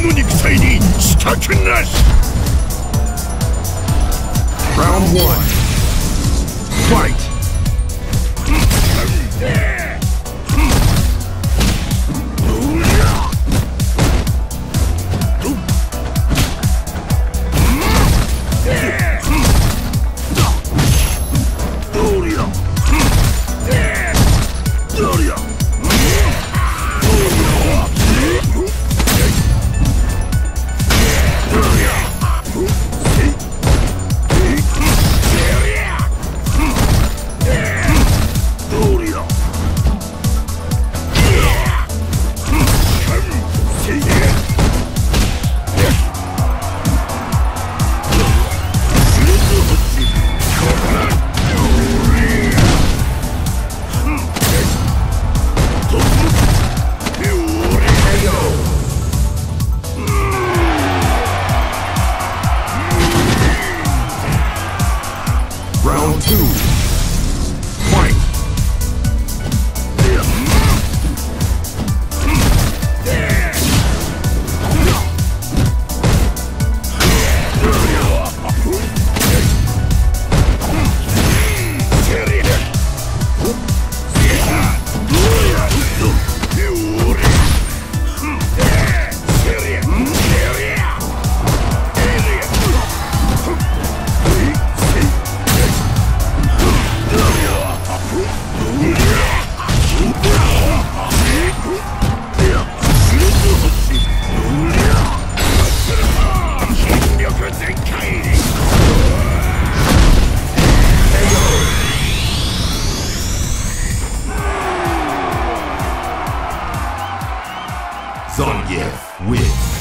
の肉体にしたくなし。 Round 1 Fight! Zangief wins.